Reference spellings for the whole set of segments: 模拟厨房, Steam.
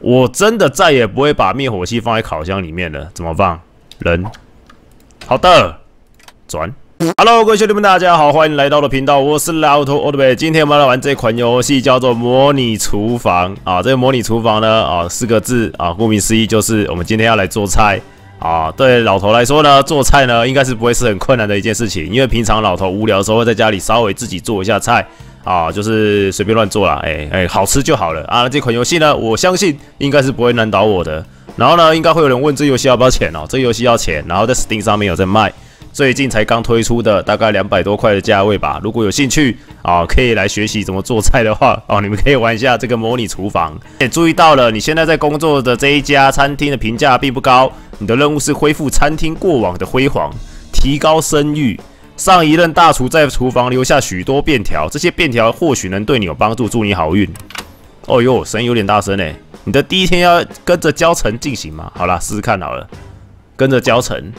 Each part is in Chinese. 我真的再也不会把灭火器放在烤箱里面了。怎么放？人。好的，转。 Hello， 各位兄弟们，大家好，欢迎来到我的频道，我是老头奥特贝。今天我们来玩这款游戏，叫做《模拟厨房》啊。这个模拟厨房呢，啊，4个字啊，顾名思义就是我们今天要来做菜啊。对老头来说呢，做菜呢应该是不会是很困难的一件事情，因为平常老头无聊的时候会在家里稍微自己做一下菜啊，就是随便乱做啦，好吃就好了啊。这款游戏呢，我相信应该是不会难倒我的。然后呢，应该会有人问这游戏要不要钱哦？这游戏要钱，然后在 Steam 上面有在卖。 最近才刚推出的，大概200多块的价位吧。如果有兴趣啊，可以来学习怎么做菜的话啊，你们可以玩一下这个模拟厨房。也注意到了，你现在在工作的这一家餐厅的评价并不高。你的任务是恢复餐厅过往的辉煌，提高声誉。上一任大厨在厨房留下许多便条，这些便条或许能对你有帮助，祝你好运。哦呦，声音有点大声欸。你的第一天要跟着教程进行吗？好啦，试试看好了，跟着教程。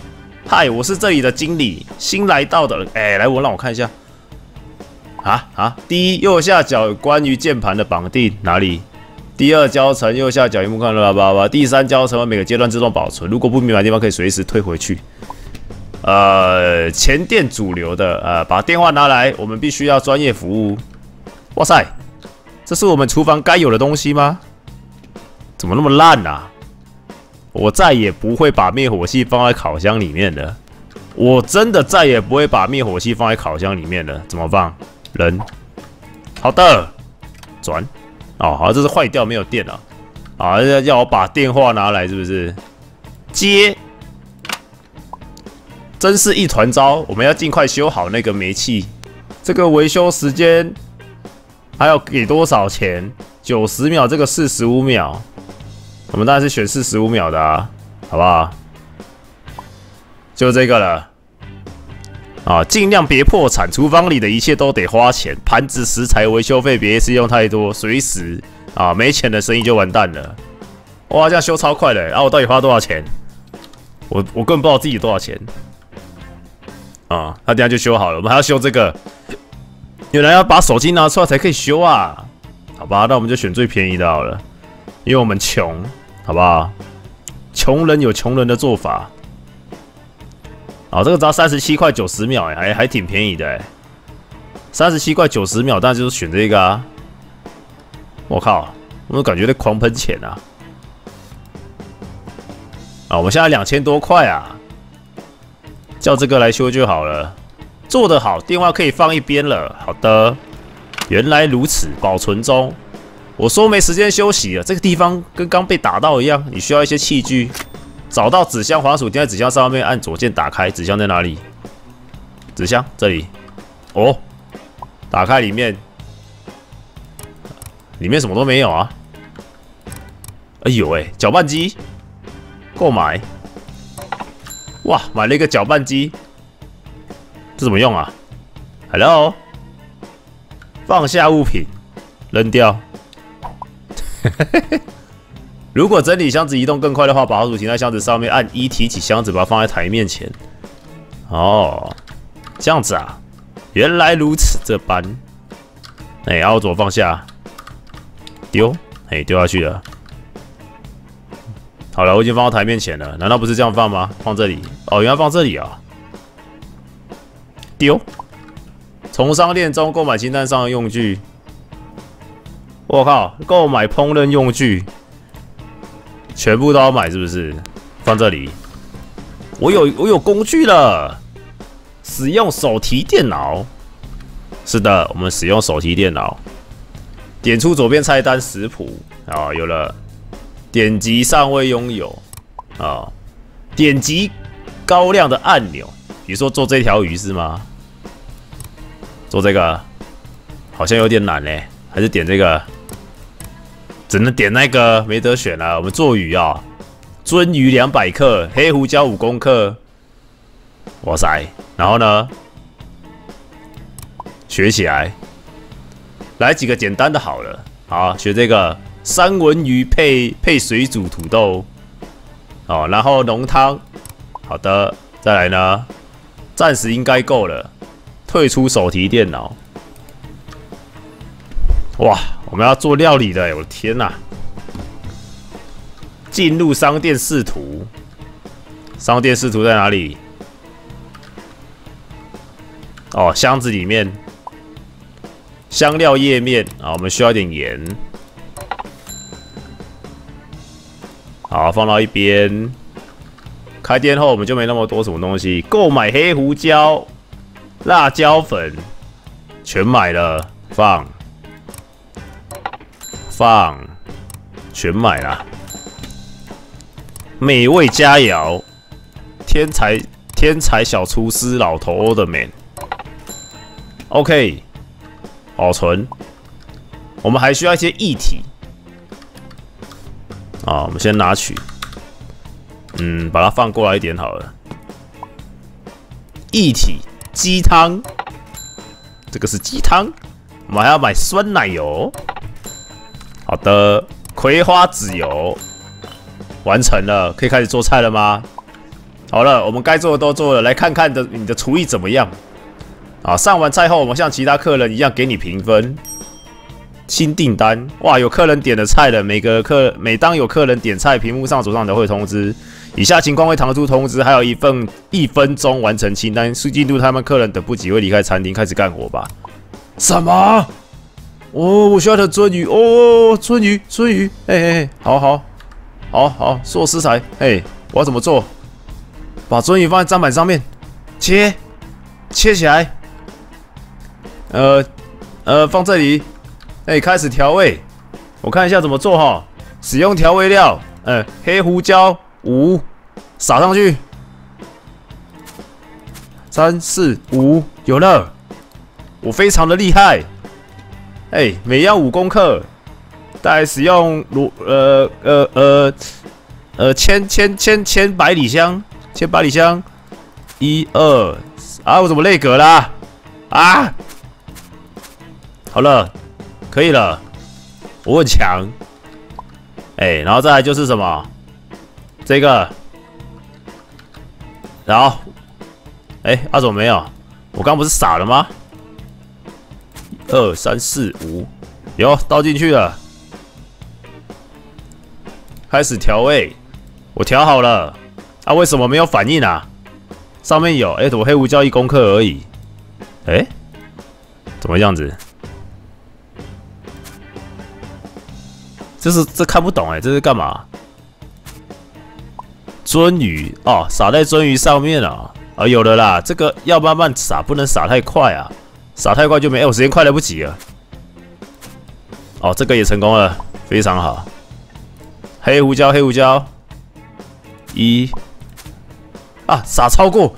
嗨，我是这里的经理，新来到的。来，让我看一下。第一，右下角有关于键盘的绑定哪里？第二教程右下角荧幕看到吧？第三教程每个阶段自动保存，如果不明白的地方可以随时退回去。前店主流的，把电话拿来，我们必须要专业服务。哇塞，这是我们厨房该有的东西吗？怎么那么烂啊？ 我再也不会把灭火器放在烤箱里面了。我真的再也不会把灭火器放在烤箱里面了。怎么放？人。好的，转。哦，好，这是坏掉没有电了。啊，要我把电话拿来是不是？接。真是一团糟，我们要尽快修好那个煤气。这个维修时间还要给多少钱？90秒，这个45秒。 我们当然是选45秒的啊，好不好？就这个了啊，尽量别破产。厨房里的一切都得花钱，盘子、食材、维修费，别一次用太多，随时啊，没钱的生意就完蛋了。哇，这样修超快的啊！我到底花多少钱？我根本不知道自己多少钱啊！那等下就修好了，我们还要修这个，原来要把手机拿出来才可以修啊！好吧，那我们就选最便宜的好了，因为我们穷。 好不好？穷人有穷人的做法。哦，这个只要37块90秒，还挺便宜的37块90秒，当然就是选这个啊。我靠，我感觉在狂喷钱啊！啊，我们现在2000多块啊，叫这个来修就好了。做得好，电话可以放一边了。好的，原来如此，保存中。 我说没时间休息了，这个地方跟刚被打到一样，你需要一些器具。找到纸箱，滑鼠钉在纸箱上面，按左键打开。纸箱在哪里？纸箱这里。哦，打开里面，里面什么都没有啊。哎呦喂，搅拌机，购买。哇，买了一个搅拌机，这怎么用啊 ？Hello， 放下物品，扔掉。 如果整理箱子移动更快的话，把滑鼠停在箱子上面，按1提起箱子，把它放在台面前。哦，这样子啊，原来如此这般。然后左放下，丢，丢下去了。好了，我已经放到台面前了，难道不是这样放吗？放这里，哦，原来放这里啊。丢，从商店中购买清单上的用具。 我靠！购买烹饪用具，全部都要买是不是？放这里，我有工具了。使用手提电脑，是的，我们使用手提电脑。点出左边菜单食谱啊，有了。点击尚未拥有啊，点击高亮的按钮，比如说做这条鱼是吗？做这个好像有点难嘞，还是点这个。 只能点那个，没得选啊。我们做鱼啊，鳟鱼200克，黑胡椒5公克。哇塞！然后呢，学起来，来几个简单的好了。好，学这个三文鱼配水煮土豆。哦，然后浓汤。好的，再来呢，暂时应该够了。退出手提电脑。哇！ 我们要做料理的，我的天哪！进入商店视图。商店视图在哪里？哦，箱子里面。香料页面啊，我们需要一点盐。好，放到一边。开店后我们就没那么多什么东西。购买黑胡椒、辣椒粉，全买了，放，全买了。美味佳肴，天才小厨师老头的 man。OK。 保存，我们还需要一些液体啊，我们先拿取，把它放过来一点好了。液体鸡汤，这个是鸡汤，我们还要买酸奶油。好的，葵花籽油完成了，可以开始做菜了吗？好了，我们该做的都做了，来看看你的厨艺怎么样。 啊！上完菜后，我们像其他客人一样给你评分。新订单，哇！有客人点了菜了。每当有客人点菜，屏幕上左上角会通知。以下情况会弹出通知，还有一分钟完成清单。速进度，他们客人等不及会离开餐厅，开始干活吧。什么？哦，我需要的鳟鱼哦，鳟鱼，哎，好，做食材，哎，我要怎么做？把鳟鱼放在砧板上面，切起来。 放这里，哎，开始调味。我看一下怎么做哈。使用调味料，黑胡椒5撒上去，3、4、5有了。我非常的厉害，哎，每样5公克。再来使用千百里香，1、2啊，我怎么累格啦？啊！ 好了，可以了，我很强。然后再来就是什么？这个，然后，阿总没有，我刚不是傻了吗？1、2、3、4、5，有倒进去了，开始调味，我调好了。啊，为什么没有反应啊？上面有，怎么黑胡椒1公克而已？怎么这样子？ 这看不懂这是干嘛？鳟鱼哦，撒在鳟鱼上面啊！啊，有了啦，这个要慢慢撒，不能撒太快啊，撒太快就没我时间快来不及了。哦，这个也成功了，非常好。黑胡椒1啊，撒超过，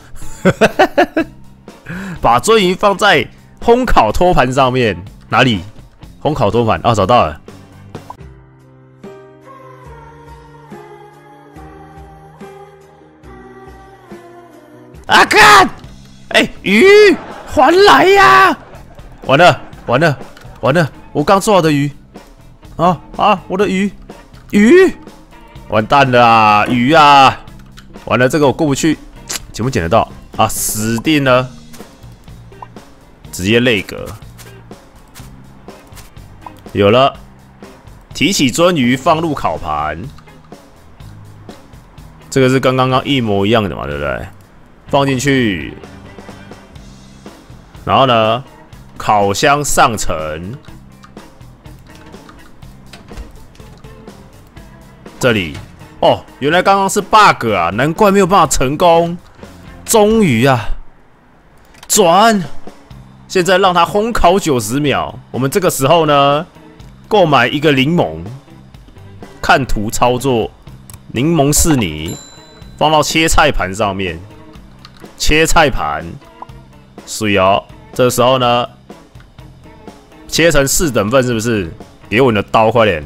把鳟鱼放在烘烤托盘上面，哪里？烘烤托盘啊，找到了。 啊！看，鱼还来呀、啊！完了！我刚做好的鱼，我的鱼，完蛋了啊！鱼啊！完了，这个我过不去，捡不捡得到啊？死定了！直接内格。有了，提起鳟鱼放入烤盘，这个是跟刚刚一模一样的嘛，对不对？ 放进去，然后呢，烤箱上层，这里哦，原来刚刚是 bug 啊，难怪没有办法成功。终于啊，转，现在让它烘烤90秒。我们这个时候呢，购买一个柠檬，看图操作，柠檬是你放到切菜盘上面。 切菜盘，水哦。这时候呢，切成4等份，是不是？给我你的刀，快点！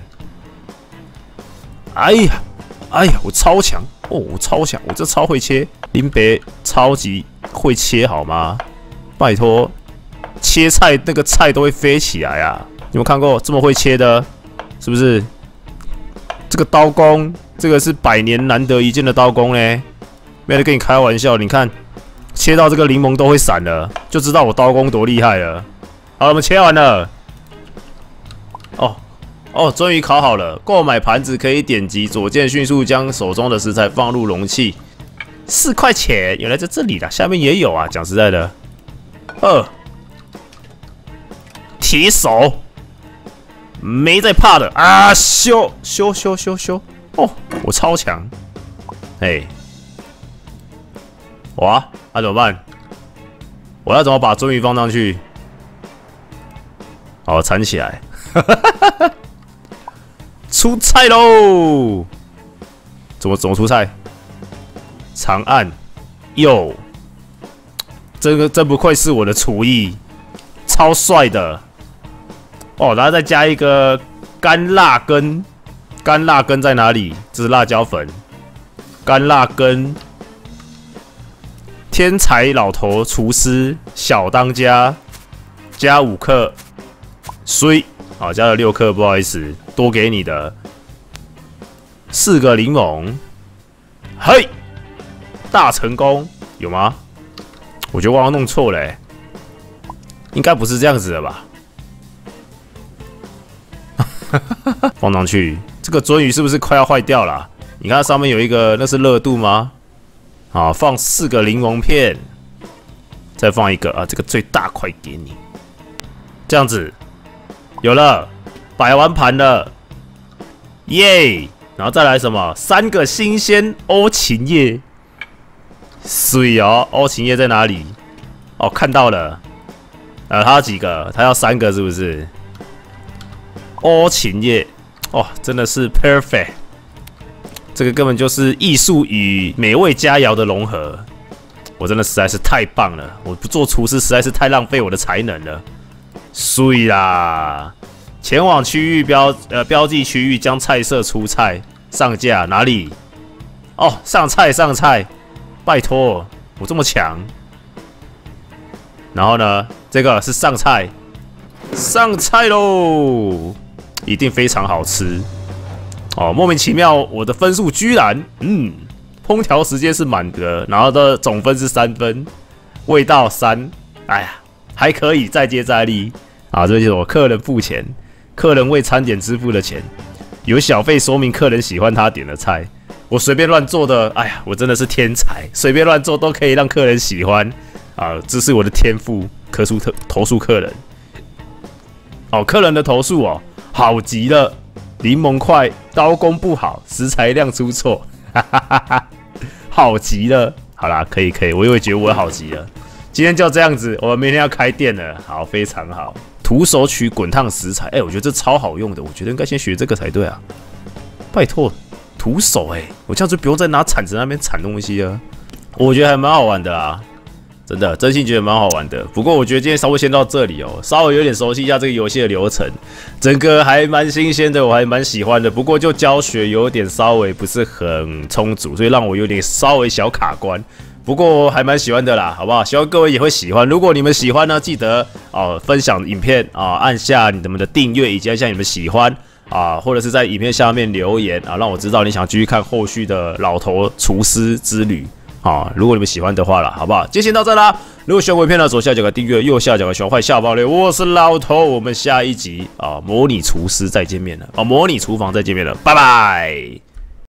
哎呀，我超强哦，我这超会切，林北超级会切，好吗？拜托，切菜那个菜都会飞起来啊！你们看过这么会切的，是不是？这个刀工，这个是百年难得一见的刀工嘞，没有在跟你开玩笑，你看。 切到这个柠檬都会闪了，就知道我刀工多厉害了。好，我们切完了。哦，哦，终于烤好了。购买盘子可以点击左键，迅速将手中的食材放入容器。4块钱，原来在这里啦，下面也有啊。讲实在的，提手，没在怕的啊！修！哦，我超强，哎。 哇，那、怎么办？我要怎么把鳟鱼放上去？好，缠起来，出菜喽！怎么出菜？长按右，真不愧是我的厨艺，超帅的！哦，然后再加一个干辣根，干辣根在哪里？这是辣椒粉，干辣根。 天才老头厨师小当家，加5克，水，好，加了6克，不好意思，多给你的4个柠檬，嘿，大成功有吗？我觉得我好像弄错了、应该不是这样子的吧？放上去，这个鳟鱼是不是快要坏掉了、你看它上面有一个，那是热度吗？ 好，放4个柠檬片，再放一个啊，这个最大块给你，这样子有了，摆完盘了，耶！然后再来什么？3个新鲜欧芹叶，水哦，欧芹叶在哪里？哦，看到了，他要几个？他要3个是不是？欧芹叶，哦，真的是 perfect。 这个根本就是艺术与美味佳肴的融合，我真的实在是太棒了！我不做厨师实在是太浪费我的才能了。水啦，前往区域标记区域，将菜色出菜上架哪里？哦，上菜，拜托，我这么强。然后呢，这个是上菜喽，一定非常好吃。 哦，莫名其妙，我的分数居然，烹调时间是满格，然后的总分是3分，味道3，哎呀，还可以再接再厉啊！这就是我客人付钱，客人为餐点支付的钱，有小费说明客人喜欢他点的菜，我随便乱做的，哎呀，我真的是天才，随便乱做都可以让客人喜欢啊！这是我的天赋，投诉客人。哦，客人的投诉哦，好极了。 柠檬块刀工不好，食材量出错，好极了。好啦，可以，我也会觉得我好极了。今天就这样子，我们明天要开店了，好，非常好。徒手取滚烫食材，我觉得这超好用的，我觉得应该先学这个才对啊。拜托，徒手我这样就不用再拿铲子那边铲东西了。我觉得还蛮好玩的啦，真的，真心觉得蛮好玩的。不过我觉得今天稍微先到这里哦，稍微有点熟悉一下这个游戏的流程，整个还蛮新鲜的，我还蛮喜欢的。不过就教学有点稍微不是很充足，所以让我有点稍微小卡关。不过还蛮喜欢的啦，好不好？希望各位也会喜欢。如果你们喜欢呢，记得分享影片按下你们的订阅，以及按下你们喜欢。 或者是在影片下面留言让我知道你想继续看后续的老头厨师之旅如果你们喜欢的话啦，好不好？今天先到这啦。如果喜欢我影片呢，左下角的订阅，右下角的小坏下方留言。我是老头，我们下一集模拟厨师再见面了模拟厨房再见面了，拜拜。